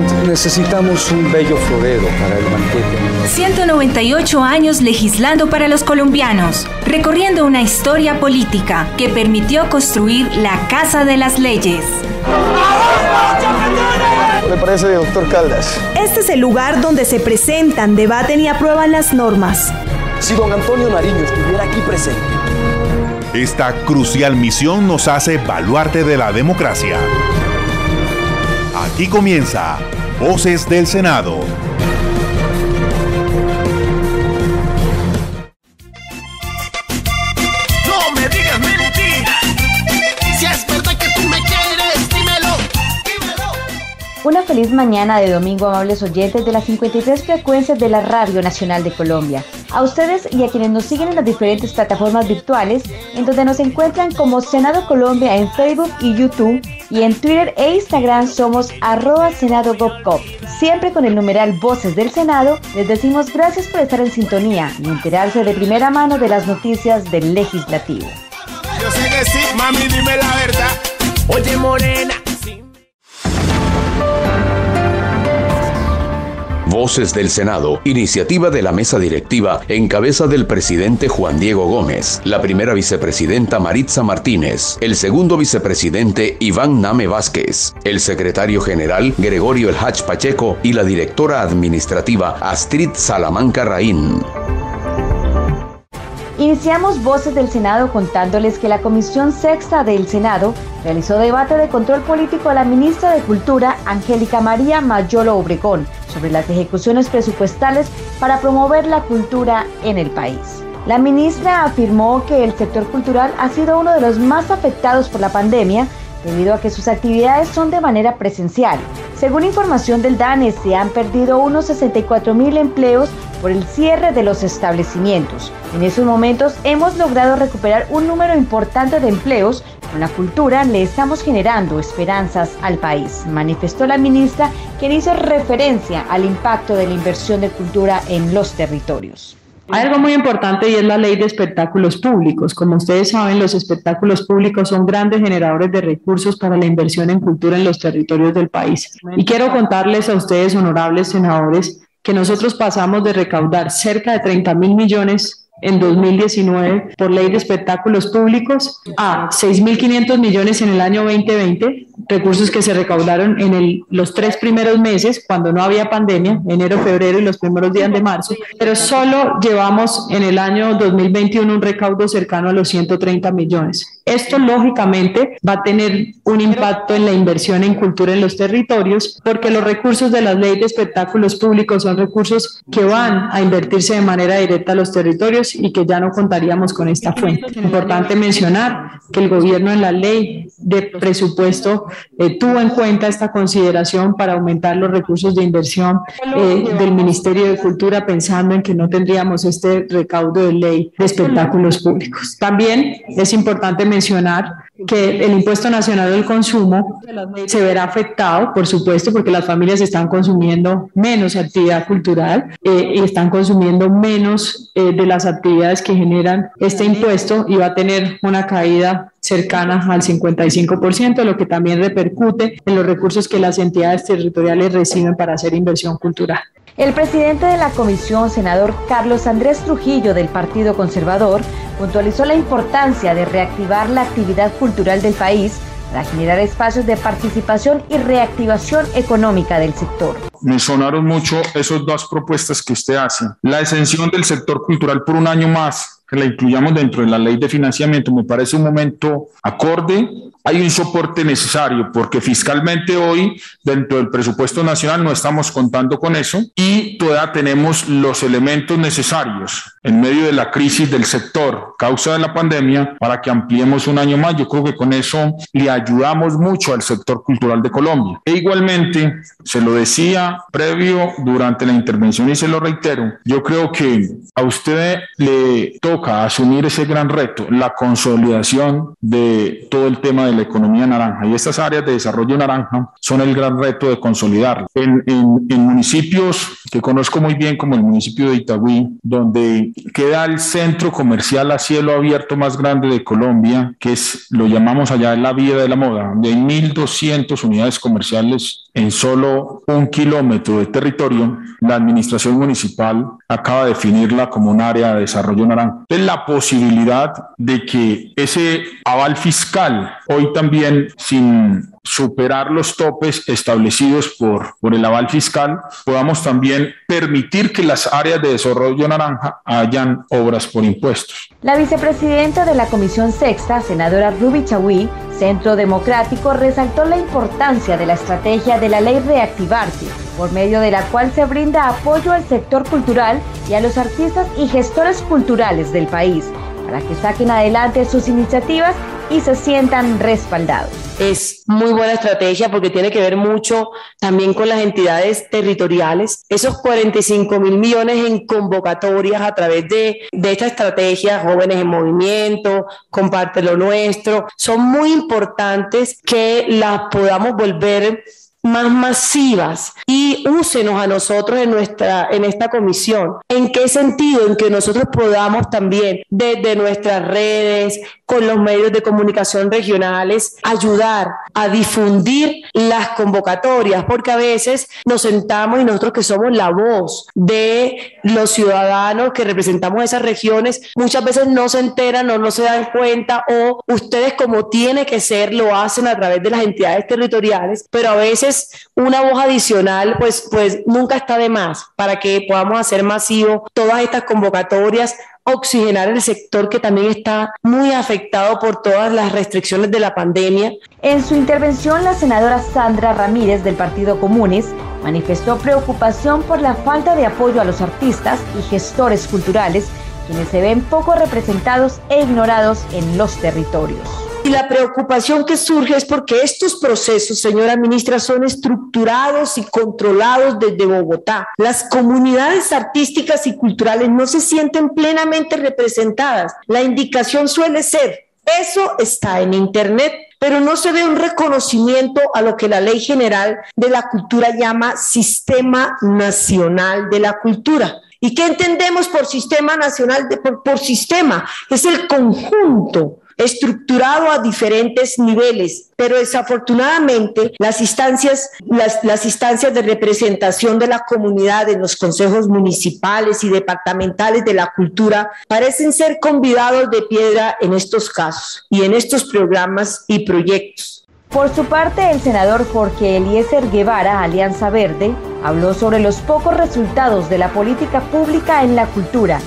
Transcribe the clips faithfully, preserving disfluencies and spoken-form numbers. momento. Necesitamos un bello florero para el banquete. ciento noventa y ocho años legislando para los colombianos, recorriendo una historia política que permitió construir la Casa de las Leyes. Me parece, doctor Caldas. Este es el lugar donde se presentan, debaten y aprueban las normas. Si don Antonio Nariño estuviera aquí presente. Esta crucial misión nos hace baluarte de la democracia. Aquí comienza Voces del Senado. Una feliz mañana de domingo, amables oyentes de las cincuenta y tres frecuencias de la Radio Nacional de Colombia. A ustedes y a quienes nos siguen en las diferentes plataformas virtuales, en donde nos encuentran como Senado Colombia en Facebook y YouTube, y en Twitter e Instagram somos arroba senado punto gov punto co. Siempre con el numeral Voces del Senado, les decimos gracias por estar en sintonía y enterarse de primera mano de las noticias del Legislativo. Yo sé que sí, mami, dime la verdad. Oye, morena. Voces del Senado, iniciativa de la mesa directiva en cabeza del presidente Juan Diego Gómez, la primera vicepresidenta Maritza Martínez, el segundo vicepresidente Iván Name Vázquez, el secretario general Gregorio El Hach Pacheco y la directora administrativa Astrid Salamanca Raín. Iniciamos Voces del Senado contándoles que la Comisión Sexta del Senado realizó debate de control político a la ministra de Cultura, Angélica María Mayolo Obregón, sobre las ejecuciones presupuestales para promover la cultura en el país. La ministra afirmó que el sector cultural ha sido uno de los más afectados por la pandemia debido a que sus actividades son de manera presencial. Según información del DANE, se han perdido unos sesenta y cuatro mil empleos por el cierre de los establecimientos. En esos momentos hemos logrado recuperar un número importante de empleos. Con la cultura le estamos generando esperanzas al país, manifestó la ministra, quien hizo referencia al impacto de la inversión de cultura en los territorios. Hay algo muy importante y es la ley de espectáculos públicos. Como ustedes saben, los espectáculos públicos son grandes generadores de recursos para la inversión en cultura en los territorios del país. Y quiero contarles a ustedes, honorables senadores, que nosotros pasamos de recaudar cerca de treinta mil millones en dos mil diecinueve por ley de espectáculos públicos a seis mil quinientos millones en el año veinte veinte, recursos que se recaudaron en el, los tres primeros meses cuando no había pandemia, enero, febrero y los primeros días de marzo, pero solo llevamos en el año dos mil veintiuno un recaudo cercano a los ciento treinta millones. Esto lógicamente va a tener un impacto en la inversión en cultura en los territorios, porque los recursos de la ley de espectáculos públicos son recursos que van a invertirse de manera directa a los territorios y que ya no contaríamos con esta fuente. Importante mencionar que el gobierno en la ley de presupuesto eh, tuvo en cuenta esta consideración para aumentar los recursos de inversión eh, del Ministerio de Cultura, pensando en que no tendríamos este recaudo de ley de espectáculos públicos. También es importante mencionar que el impuesto nacional del consumo se verá afectado, por supuesto, porque las familias están consumiendo menos actividad cultural eh, y están consumiendo menos eh, de las actividades que generan este impuesto, y va a tener una caída cercana al cincuenta y cinco por ciento, lo que también repercute en los recursos que las entidades territoriales reciben para hacer inversión cultural. El presidente de la comisión, senador Carlos Andrés Trujillo del Partido Conservador, puntualizó la importancia de reactivar la actividad cultural del país para generar espacios de participación y reactivación económica del sector. Me sonaron mucho esas dos propuestas que usted hace. La exención del sector cultural por un año más, que la incluyamos dentro de la ley de financiamiento, me parece un momento acorde. Hay un soporte necesario porque fiscalmente hoy dentro del presupuesto nacional no estamos contando con eso y todavía tenemos los elementos necesarios en medio de la crisis del sector causa de la pandemia para que ampliemos un año más. Yo creo que con eso le ayudamos mucho al sector cultural de Colombia. E igualmente, se lo decía previo durante la intervención y se lo reitero, yo creo que a usted le toca asumir ese gran reto, la consolidación de todo el tema de la economía naranja, y estas áreas de desarrollo naranja son el gran reto de consolidar. En, en, en municipios que conozco muy bien, como el municipio de Itagüí, donde queda el centro comercial a cielo abierto más grande de Colombia, que es, lo llamamos allá la Vía de la Moda, donde hay mil doscientas unidades comerciales en solo un kilómetro de territorio, la administración municipal acaba de definirla como un área de desarrollo naranja. Entonces, la posibilidad de que ese aval fiscal, hoy también sin superar los topes establecidos por, por el aval fiscal, podamos también permitir que las áreas de desarrollo naranja hayan obras por impuestos. La vicepresidenta de la Comisión Sexta, senadora Ruby Chahuí, Centro Democrático, resaltó la importancia de la estrategia de la Ley Reactivarte, por medio de la cual se brinda apoyo al sector cultural y a los artistas y gestores culturales del país, para que saquen adelante sus iniciativas y se sientan respaldados. Es muy buena estrategia porque tiene que ver mucho también con las entidades territoriales. Esos cuarenta y cinco mil millones en convocatorias a través de, de esta estrategia, Jóvenes en Movimiento, Comparte lo Nuestro, son muy importantes que las podamos volver más masivas y úsenos a nosotros en, nuestra, en esta comisión. ¿En qué sentido? En que nosotros podamos también desde nuestras redes, con los medios de comunicación regionales, ayudar a difundir las convocatorias, porque a veces nos sentamos y nosotros que somos la voz de los ciudadanos que representamos esas regiones, muchas veces no se enteran o no se dan cuenta, o ustedes como tiene que ser lo hacen a través de las entidades territoriales, pero a veces una voz adicional pues, pues nunca está de más para que podamos hacer masivo todas estas convocatorias, oxigenar el sector que también está muy afectado por todas las restricciones de la pandemia. En su intervención, la senadora Sandra Ramírez del Partido Comunes manifestó preocupación por la falta de apoyo a los artistas y gestores culturales, quienes se ven poco representados e ignorados en los territorios. Y la preocupación que surge es porque estos procesos, señora ministra, son estructurados y controlados desde Bogotá. Las comunidades artísticas y culturales no se sienten plenamente representadas. La indicación suele ser, eso está en Internet, pero no se ve un reconocimiento a lo que la Ley General de la Cultura llama Sistema Nacional de la Cultura. ¿Y qué entendemos por Sistema Nacional? De, por, por sistema, es el conjunto estructurado a diferentes niveles, pero desafortunadamente las instancias, las, las instancias de representación de la comunidad en los consejos municipales y departamentales de la cultura parecen ser convidados de piedra en estos casos y en estos programas y proyectos. Por su parte, el senador Jorge Eliecer Guevara, Alianza Verde, habló sobre los pocos resultados de la política pública en la cultura.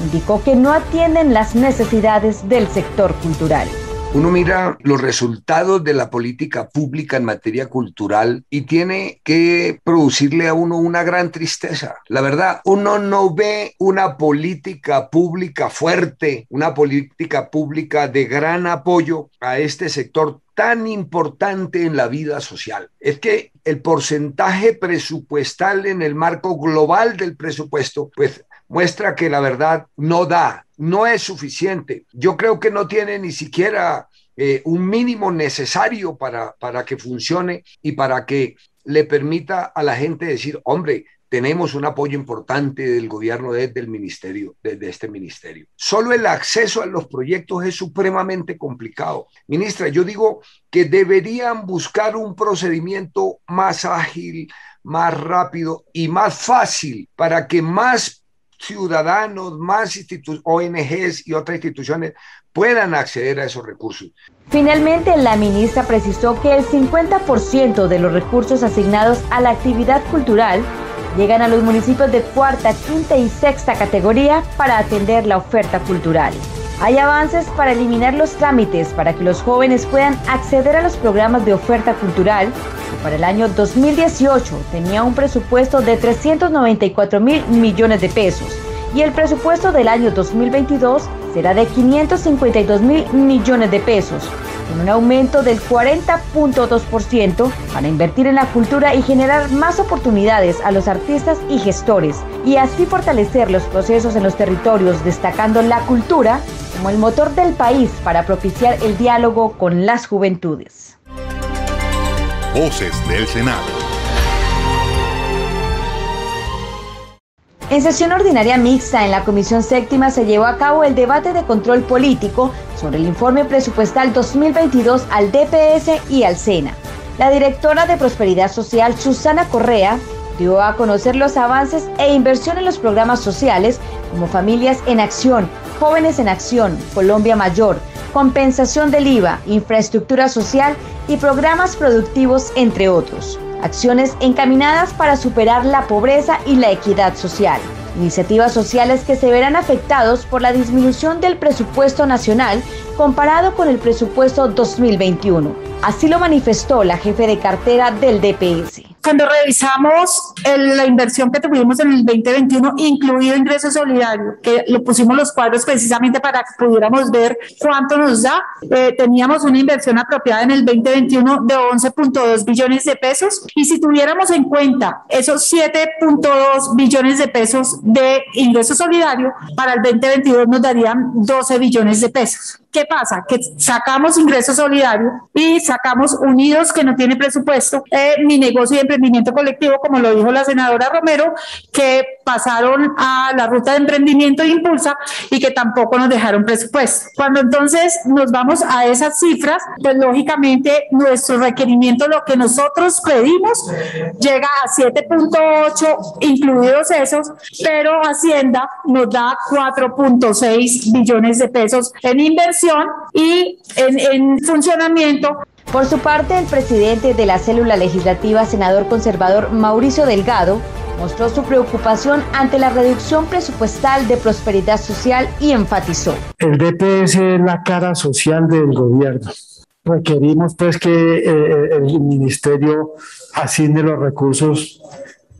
Indicó que no atienden las necesidades del sector cultural. Uno mira los resultados de la política pública en materia cultural y tiene que producirle a uno una gran tristeza. La verdad, uno no ve una política pública fuerte, una política pública de gran apoyo a este sector tan importante en la vida social. Es que el porcentaje presupuestal en el marco global del presupuesto, pues, muestra que la verdad no da, no es suficiente. Yo creo que no tiene ni siquiera eh, un mínimo necesario para, para que funcione y para que le permita a la gente decir, hombre, tenemos un apoyo importante del gobierno desde el ministerio, desde este ministerio. Solo el acceso a los proyectos es supremamente complicado. Ministra, yo digo que deberían buscar un procedimiento más ágil, más rápido y más fácil para que más ciudadanos, más O N Ges y otras instituciones puedan acceder a esos recursos. Finalmente, la ministra precisó que el cincuenta por ciento de los recursos asignados a la actividad cultural llegan a los municipios de cuarta, quinta y sexta categoría para atender la oferta cultural. Hay avances para eliminar los trámites para que los jóvenes puedan acceder a los programas de oferta cultural. Para el año dos mil dieciocho tenía un presupuesto de trescientos noventa y cuatro mil millones de pesos y el presupuesto del año dos mil veintidós será de quinientos cincuenta y dos mil millones de pesos, con un aumento del cuarenta punto dos por ciento para invertir en la cultura y generar más oportunidades a los artistas y gestores, y así fortalecer los procesos en los territorios, destacando la cultura como el motor del país para propiciar el diálogo con las juventudes. Voces del Senado. En sesión ordinaria mixta en la Comisión Séptima se llevó a cabo el debate de control político sobre el informe presupuestal dos mil veintidós al D P S y al SENA. La directora de Prosperidad Social, Susana Correa, dio a conocer los avances e inversión en los programas sociales como Familias en Acción, Jóvenes en Acción, Colombia Mayor, Compensación del IVA, Infraestructura Social y programas productivos, entre otros. Acciones encaminadas para superar la pobreza y la equidad social. Iniciativas sociales que se verán afectados por la disminución del presupuesto nacional comparado con el presupuesto dos mil veintiuno. Así lo manifestó la jefe de cartera del D P S. Cuando revisamos el, la inversión que tuvimos en el veinte veintiuno, incluido ingreso solidario, que lo pusimos los cuadros precisamente para que pudiéramos ver cuánto nos da, eh, teníamos una inversión apropiada en el veinte veintiuno de once punto dos billones de pesos. Y si tuviéramos en cuenta esos siete punto dos billones de pesos de ingreso solidario, para el veinte veintidós nos darían doce billones de pesos. ¿Qué pasa? Que sacamos ingreso solidario y sacamos Unidos, que no tiene presupuesto, eh, mi negocio y emprendimiento colectivo, como lo dijo la senadora Romero, que pasaron a la ruta de emprendimiento e impulsa y que tampoco nos dejaron presupuesto. Cuando entonces nos vamos a esas cifras, pues lógicamente nuestro requerimiento, lo que nosotros pedimos, llega a siete punto ocho, incluidos esos, pero Hacienda nos da cuatro punto seis billones de pesos en inversión y en, en funcionamiento. Por su parte, el presidente de la célula legislativa, senador conservador Mauricio Delgado, mostró su preocupación ante la reducción presupuestal de Prosperidad Social y enfatizó: el D P S es la cara social del gobierno. Requerimos pues que eh, el ministerio asigne los recursos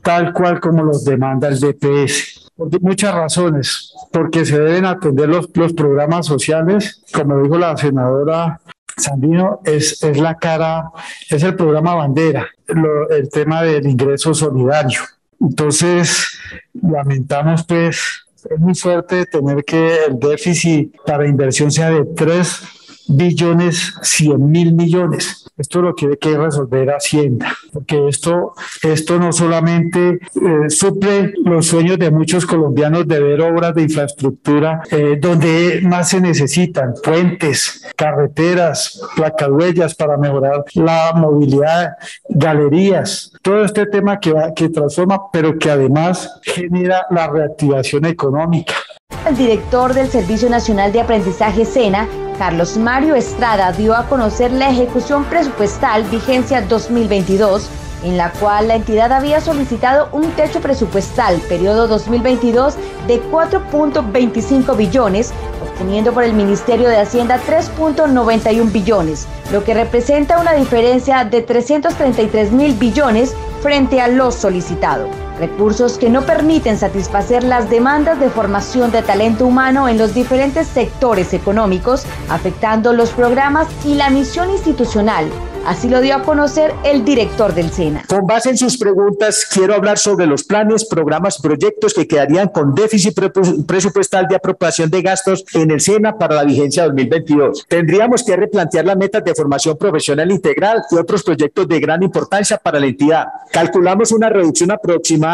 tal cual como los demanda el D P S. Por muchas razones, porque se deben atender los, los programas sociales, como dijo la senadora Sandino, es, es la cara, es el programa bandera, lo, el tema del ingreso solidario. Entonces, lamentamos pues, es muy fuerte tener que el déficit para inversión sea de tres billones cien mil millones. Esto lo tiene que resolver Hacienda, porque esto, esto no solamente eh, suple los sueños de muchos colombianos de ver obras de infraestructura eh, donde más se necesitan, puentes, carreteras, placahuellas para mejorar la movilidad, galerías, todo este tema que, va, que transforma, pero que además genera la reactivación económica. El director del Servicio Nacional de Aprendizaje SENA, Carlos Mario Estrada, dio a conocer la ejecución presupuestal vigencia dos mil veintidós, en la cual la entidad había solicitado un techo presupuestal periodo dos mil veintidós de cuatro punto veinticinco billones, obteniendo por el Ministerio de Hacienda tres punto noventa y uno billones, lo que representa una diferencia de trescientos treinta y tres mil billones frente a lo solicitado. Recursos que no permiten satisfacer las demandas de formación de talento humano en los diferentes sectores económicos, afectando los programas y la misión institucional. Así lo dio a conocer el director del SENA. Con base en sus preguntas, quiero hablar sobre los planes, programas, proyectos que quedarían con déficit presupuestal de apropiación de gastos en el SENA para la vigencia dos mil veintidós. Tendríamos que replantear las metas de formación profesional integral y otros proyectos de gran importancia para la entidad. Calculamos una reducción aproximada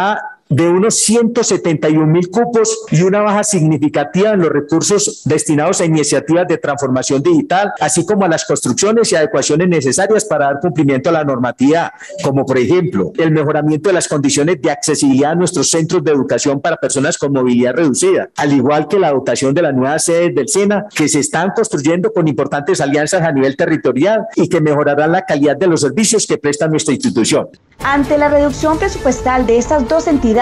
de unos ciento setenta y un mil cupos y una baja significativa en los recursos destinados a iniciativas de transformación digital, así como a las construcciones y adecuaciones necesarias para dar cumplimiento a la normatividad, como por ejemplo el mejoramiento de las condiciones de accesibilidad a nuestros centros de educación para personas con movilidad reducida, al igual que la dotación de las nuevas sedes del SENA que se están construyendo con importantes alianzas a nivel territorial y que mejorarán la calidad de los servicios que presta nuestra institución. Ante la reducción presupuestal de estas dos entidades,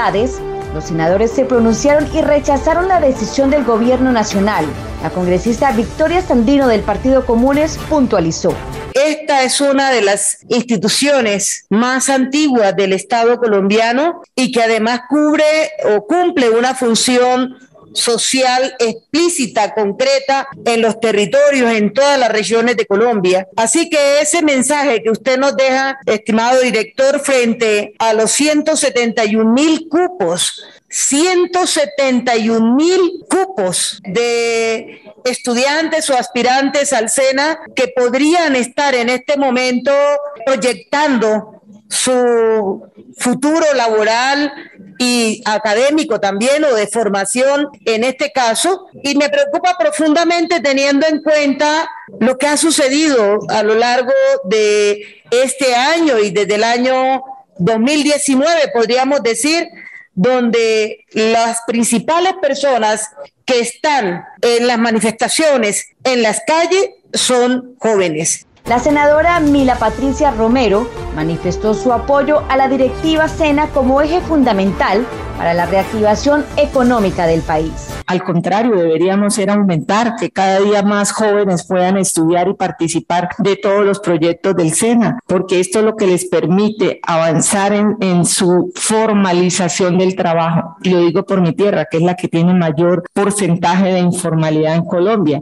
los senadores se pronunciaron y rechazaron la decisión del gobierno nacional. La congresista Victoria Sandino del Partido Comunes puntualizó: esta es una de las instituciones más antiguas del Estado colombiano y que además cubre o cumple una función social explícita, concreta, en los territorios, en todas las regiones de Colombia. Así que ese mensaje que usted nos deja, estimado director, frente a los ciento setenta y un mil cupos ciento setenta y un mil cupos de estudiantes o aspirantes al SENA que podrían estar en este momento proyectando su futuro laboral y académico también, o de formación en este caso, y me preocupa profundamente teniendo en cuenta lo que ha sucedido a lo largo de este año y desde el año dos mil diecinueve, podríamos decir, donde las principales personas que están en las manifestaciones, en las calles, son jóvenes. La senadora Mila Patricia Romero manifestó su apoyo a la directiva SENA como eje fundamental para la reactivación económica del país. Al contrario, deberíamos ser aumentar que cada día más jóvenes puedan estudiar y participar de todos los proyectos del SENA, porque esto es lo que les permite avanzar en, en su formalización del trabajo. Lo digo por mi tierra, que es la que tiene mayor porcentaje de informalidad en Colombia.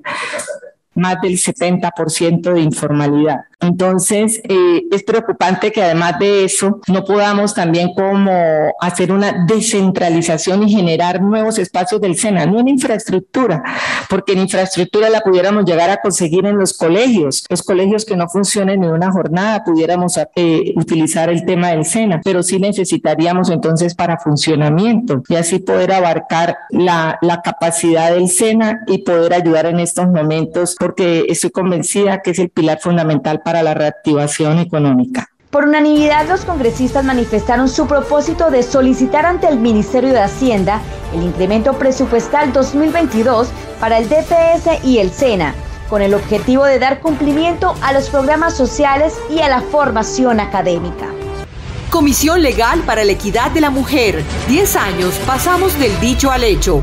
Más del setenta por ciento de informalidad. Entonces, eh, es preocupante que además de eso no podamos también como hacer una descentralización y generar nuevos espacios del SENA, no en infraestructura, porque en infraestructura la pudiéramos llegar a conseguir en los colegios, los colegios que no funcionen en una jornada, pudiéramos eh, utilizar el tema del SENA, pero sí necesitaríamos entonces para funcionamiento y así poder abarcar la, la capacidad del SENA y poder ayudar en estos momentos, porque estoy convencida que es el pilar fundamental para la reactivación económica. Por unanimidad, los congresistas manifestaron su propósito de solicitar ante el Ministerio de Hacienda el incremento presupuestal dos mil veintidós para el D P S y el SENA, con el objetivo de dar cumplimiento a los programas sociales y a la formación académica. Comisión Legal para la Equidad de la Mujer. diez años, pasamos del dicho al hecho.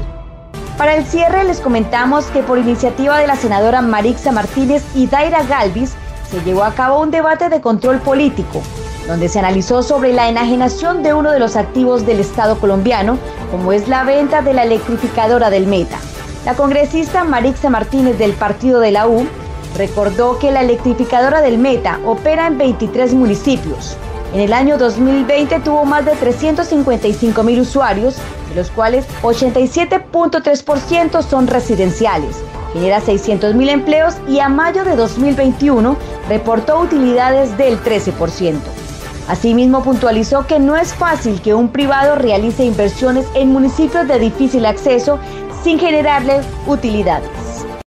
Para el cierre les comentamos que por iniciativa de la senadora Maritza Martínez y Daira Galvis se llevó a cabo un debate de control político, donde se analizó sobre la enajenación de uno de los activos del Estado colombiano, como es la venta de la electrificadora del Meta. La congresista Maritza Martínez del Partido de la U recordó que la electrificadora del Meta opera en veintitrés municipios. En el año dos mil veinte tuvo más de trescientos cincuenta y cinco mil usuarios, de los cuales ochenta y siete punto tres por ciento son residenciales. Genera seiscientos mil empleos y a mayo de dos mil veintiuno reportó utilidades del trece por ciento. Asimismo, puntualizó que no es fácil que un privado realice inversiones en municipios de difícil acceso sin generarle utilidades.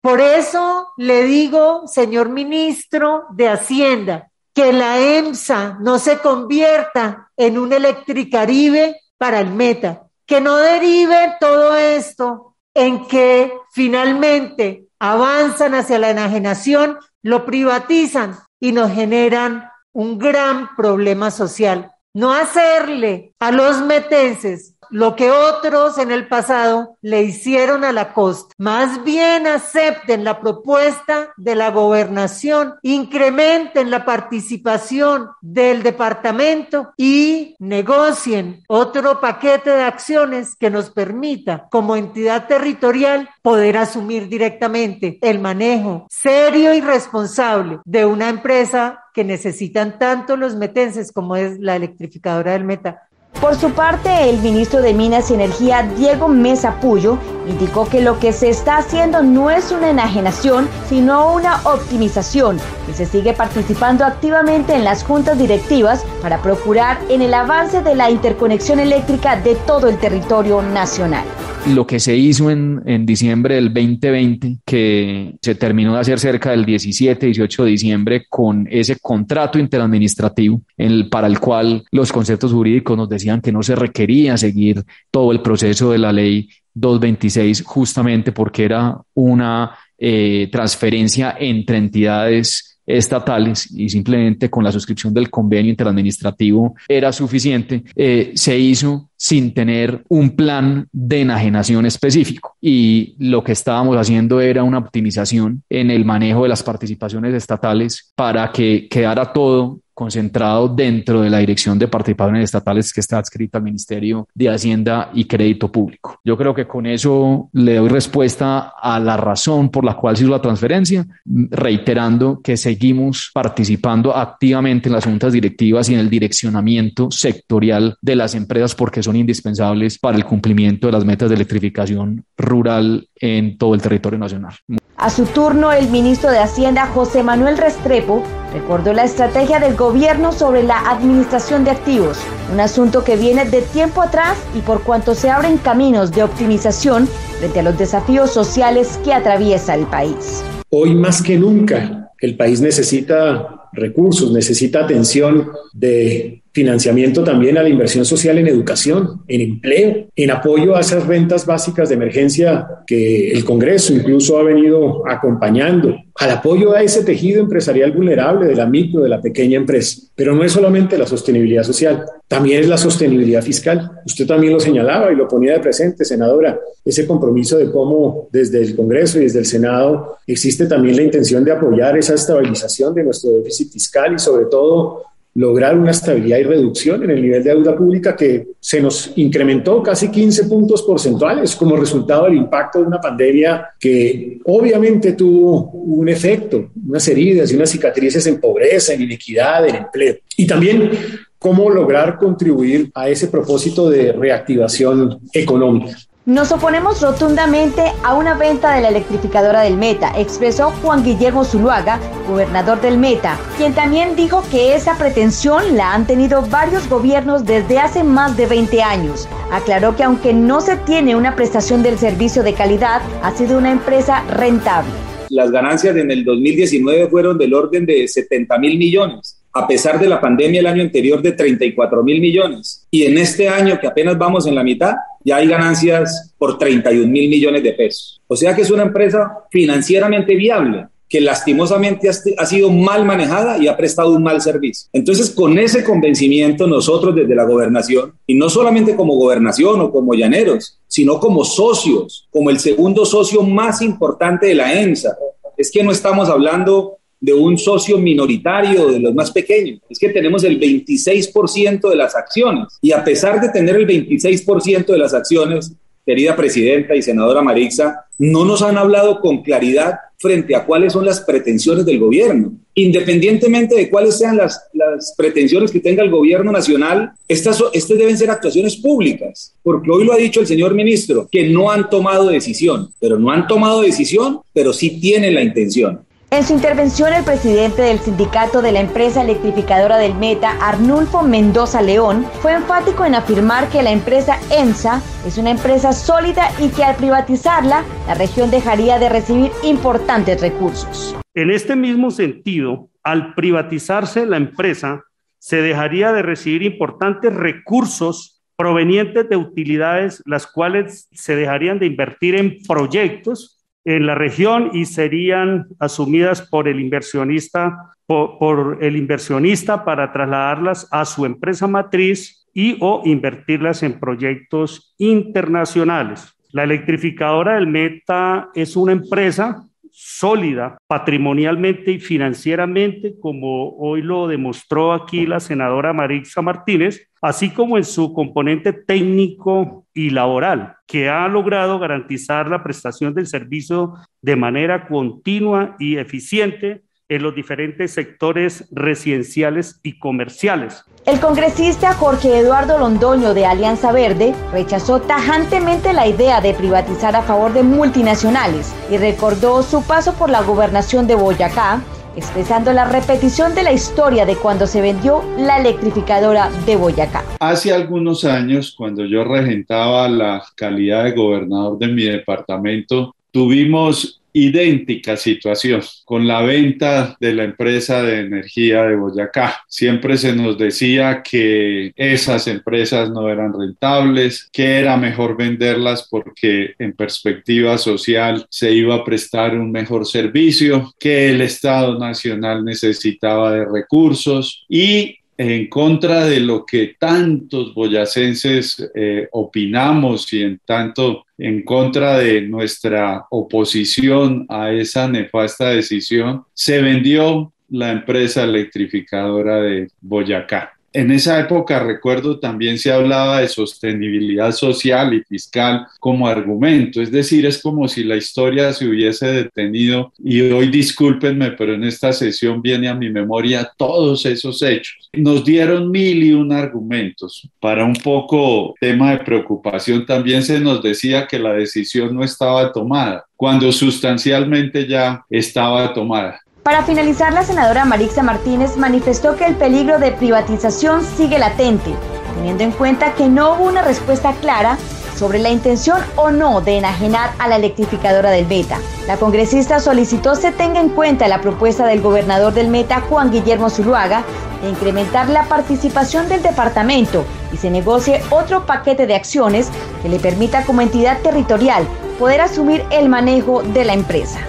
Por eso le digo, señor ministro de Hacienda, que la EMSA no se convierta en un Electricaribe para el Meta, que no derive todo esto en que finalmente avanzan hacia la enajenación, lo privatizan y nos generan un gran problema social. No hacerle a los metenses lo que otros en el pasado le hicieron a la costa. Más bien acepten la propuesta de la gobernación, incrementen la participación del departamento y negocien otro paquete de acciones que nos permita, como entidad territorial, poder asumir directamente el manejo serio y responsable de una empresa que necesitan tanto los metenses como es la electrificadora del Meta. Por su parte, el ministro de Minas y Energía, Diego Mesa Puyo, indicó que lo que se está haciendo no es una enajenación, sino una optimización, y se sigue participando activamente en las juntas directivas para procurar en el avance de la interconexión eléctrica de todo el territorio nacional. Lo que se hizo en, en diciembre del veinte veinte, que se terminó de hacer cerca del diecisiete, dieciocho de diciembre con ese contrato interadministrativo el, para el cual los conceptos jurídicos nos decían que no se requería seguir todo el proceso de la ley doscientos veintiséis justamente porque era una eh, transferencia entre entidades estatales y simplemente con la suscripción del convenio interadministrativo era suficiente, eh, se hizo sin tener un plan de enajenación específico y lo que estábamos haciendo era una optimización en el manejo de las participaciones estatales para que quedara todo concentrado dentro de la Dirección de Participaciones Estatales que está adscrita al Ministerio de Hacienda y Crédito Público. Yo creo que con eso le doy respuesta a la razón por la cual se hizo la transferencia, reiterando que seguimos participando activamente en las juntas directivas y en el direccionamiento sectorial de las empresas porque son indispensables para el cumplimiento de las metas de electrificación rural en todo el territorio nacional. A su turno, el ministro de Hacienda, José Manuel Restrepo, recordó la estrategia del gobierno sobre la administración de activos, un asunto que viene de tiempo atrás y por cuanto se abren caminos de optimización frente a los desafíos sociales que atraviesa el país. Hoy más que nunca, el país necesita recursos, necesita atención de financiamiento también a la inversión social en educación, en empleo, en apoyo a esas rentas básicas de emergencia que el Congreso incluso ha venido acompañando, al apoyo a ese tejido empresarial vulnerable de la micro, de la pequeña empresa. Pero no es solamente la sostenibilidad social, también es la sostenibilidad fiscal. Usted también lo señalaba y lo ponía de presente, senadora, ese compromiso de cómo desde el Congreso y desde el Senado existe también la intención de apoyar esa estabilización de nuestro déficit fiscal y sobre todo lograr una estabilidad y reducción en el nivel de deuda pública que se nos incrementó casi quince puntos porcentuales como resultado del impacto de una pandemia que obviamente tuvo un efecto, unas heridas y unas cicatrices en pobreza, en inequidad, en empleo. Y también cómo lograr contribuir a ese propósito de reactivación económica. Nos oponemos rotundamente a una venta de la electrificadora del Meta, expresó Juan Guillermo Zuluaga, gobernador del Meta, quien también dijo que esa pretensión la han tenido varios gobiernos desde hace más de veinte años. Aclaró que aunque no se tiene una prestación del servicio de calidad, ha sido una empresa rentable. Las ganancias en el dos mil diecinueve fueron del orden de setenta mil millones. A pesar de la pandemia el año anterior de treinta y cuatro mil millones. Y en este año, que apenas vamos en la mitad, ya hay ganancias por treinta y un mil millones de pesos. O sea que es una empresa financieramente viable, que lastimosamente ha sido mal manejada y ha prestado un mal servicio. Entonces, con ese convencimiento, nosotros desde la gobernación, y no solamente como gobernación o como llaneros, sino como socios, como el segundo socio más importante de la EMSA, es que no estamos hablando de un socio minoritario, de los más pequeños. Es que tenemos el veintiséis por ciento de las acciones. Y a pesar de tener el veintiséis por ciento de las acciones, querida presidenta y senadora Maritza, no nos han hablado con claridad frente a cuáles son las pretensiones del gobierno. Independientemente de cuáles sean las, las pretensiones que tenga el gobierno nacional, estas, estas deben ser actuaciones públicas, porque hoy lo ha dicho el señor ministro, que no han tomado decisión, pero no han tomado decisión, pero sí tienen la intención. En su intervención, el presidente del sindicato de la empresa electrificadora del Meta, Arnulfo Mendoza León, fue enfático en afirmar que la empresa EMSA es una empresa sólida y que al privatizarla, la región dejaría de recibir importantes recursos. En este mismo sentido, al privatizarse la empresa, se dejaría de recibir importantes recursos provenientes de utilidades, las cuales se dejarían de invertir en proyectos en la región y serían asumidas por el inversionista, por, por el inversionista para trasladarlas a su empresa matriz y o invertirlas en proyectos internacionales. La electrificadora del Meta es una empresa sólida patrimonialmente y financieramente, como hoy lo demostró aquí la senadora Maritza Martínez, así como en su componente técnico y laboral, que ha logrado garantizar la prestación del servicio de manera continua y eficiente en los diferentes sectores residenciales y comerciales. El congresista Jorge Eduardo Londoño de Alianza Verde rechazó tajantemente la idea de privatizar a favor de multinacionales y recordó su paso por la gobernación de Boyacá, expresando la repetición de la historia de cuando se vendió la electrificadora de Boyacá. Hace algunos años, cuando yo regentaba la calidad de gobernador de mi departamento, tuvimos idéntica situación con la venta de la empresa de energía de Boyacá. Siempre se nos decía que esas empresas no eran rentables, que era mejor venderlas porque en perspectiva social se iba a prestar un mejor servicio, que el Estado Nacional necesitaba de recursos y en contra de lo que tantos boyacenses eh, opinamos y en tanto en contra de nuestra oposición a esa nefasta decisión, se vendió la empresa electrificadora de Boyacá. En esa época, recuerdo, también se hablaba de sostenibilidad social y fiscal como argumento, es decir, es como si la historia se hubiese detenido y hoy discúlpenme, pero en esta sesión viene a mi memoria todos esos hechos. Nos dieron mil y un argumentos para un poco tema de preocupación. También se nos decía que la decisión no estaba tomada, cuando sustancialmente ya estaba tomada. Para finalizar, la senadora Maritza Martínez manifestó que el peligro de privatización sigue latente, teniendo en cuenta que no hubo una respuesta clara sobre la intención o no de enajenar a la electrificadora del Meta. La congresista solicitó se tenga en cuenta la propuesta del gobernador del Meta, Juan Guillermo Zuluaga, de incrementar la participación del departamento y se negocie otro paquete de acciones que le permita como entidad territorial poder asumir el manejo de la empresa.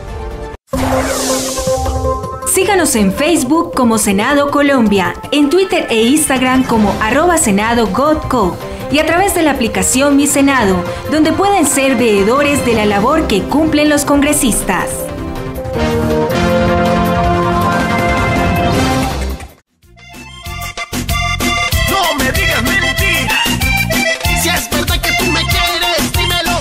Síganos en Facebook como Senado Colombia, en Twitter e Instagram como arroba senadogodco y a través de la aplicación Mi Senado, donde pueden ser veedores de la labor que cumplen los congresistas.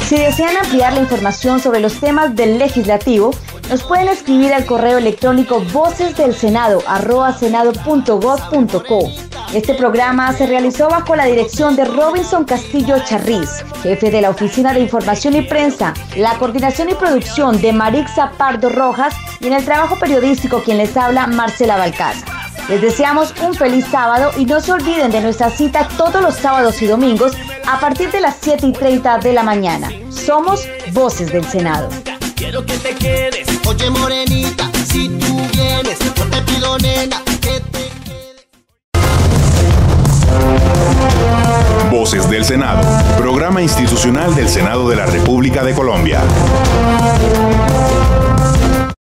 Si desean ampliar la información sobre los temas del legislativo, nos pueden escribir al correo electrónico voces del senado arroba senado punto gov punto co. Este programa se realizó bajo la dirección de Robinson Castillo Charriz, jefe de la Oficina de Información y Prensa, la coordinación y producción de Maritza Pardo Rojas y en el trabajo periodístico quien les habla, Marcela Balcázar. Les deseamos un feliz sábado y no se olviden de nuestra cita todos los sábados y domingos a partir de las siete y treinta de la mañana. Somos Voces del Senado. Quiero que te quedes, oye morenita, si tú vienes, yo te pido nena, que te quedes. Voces del Senado, programa institucional del Senado de la República de Colombia.